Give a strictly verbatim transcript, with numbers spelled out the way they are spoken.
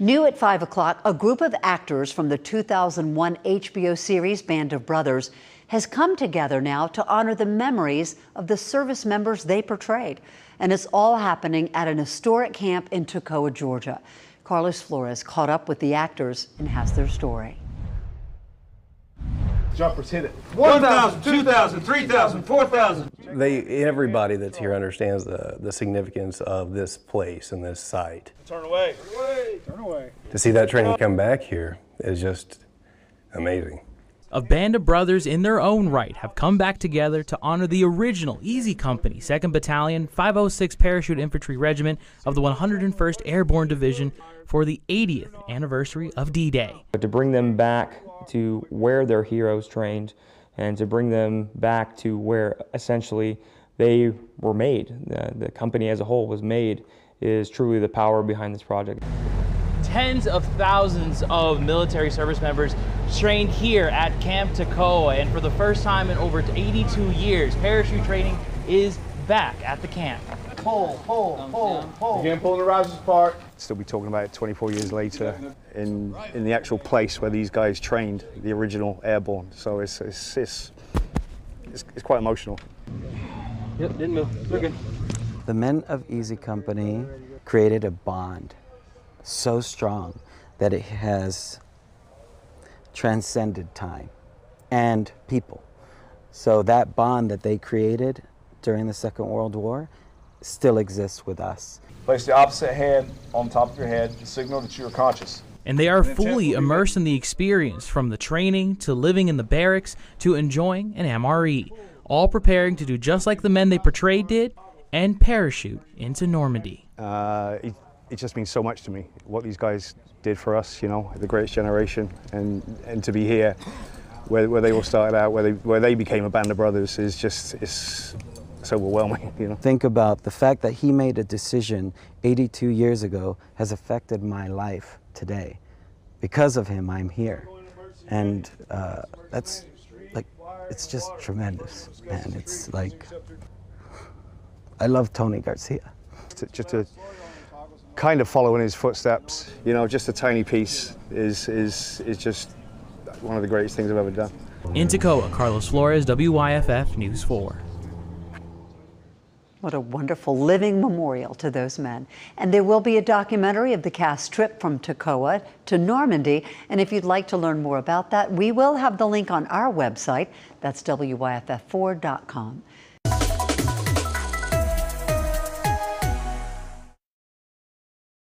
New at five o'clock, a group of actors from the two thousand one H B O series Band of Brothers has come together now to honor the memories of the service members they portrayed. And it's all happening at an historic camp in Toccoa, Georgia. Carlos Flores caught up with the actors and has their story. Jumpers hit it. one thousand, two thousand, three thousand, four thousand. They, everybody that's here understands the, the significance of this place and this site. Turn away. Turn away. Turn away. To see that training come back here is just amazing. A band of brothers in their own right have come back together to honor the original Easy Company, second Battalion, five oh six Parachute Infantry Regiment of the one hundred first Airborne Division for the eightieth anniversary of D-Day. To bring them back to where their heroes trained and to bring them back to where essentially they were made, the, the company as a whole was made, is truly the power behind this project. Tens of thousands of military service members trained here at Camp Toccoa, and for the first time in over eighty-two years, parachute training is back at the camp. Pull, pull, pull, pull. Again, pulling the risers apart. Still be talking about it twenty-four years later in in the actual place where these guys trained, the original airborne. So it's it's it's it's, it's quite emotional. Yep, didn't move. We're good. The men of Easy Company created a bond so strong that it has transcended time and people. So that bond that they created during the Second World War still exists with us. Place the opposite hand on top of your head to signal that you're conscious. And they are fully immersed in the experience, from the training to living in the barracks to enjoying an M R E, all preparing to do just like the men they portrayed did and parachute into Normandy. Uh, it, It just means so much to me, what these guys did for us, you know, the greatest generation, and, and to be here where, where they all started out, where they, where they became a band of brothers is just, it's so overwhelming, you know. Think about the fact that he made a decision eighty-two years ago has affected my life today. Because of him, I'm here. And uh, that's, like, it's just tremendous, man. It's like, I love Tony Garcia. Just a, kind of following his footsteps, you know, just a tiny piece is is is just one of the greatest things I've ever done. In Toccoa, Carlos Flores, W Y F F News four. What a wonderful living memorial to those men. And there will be a documentary of the cast trip from Toccoa to Normandy. And if you'd like to learn more about that, we will have the link on our website. That's W Y F F four dot com.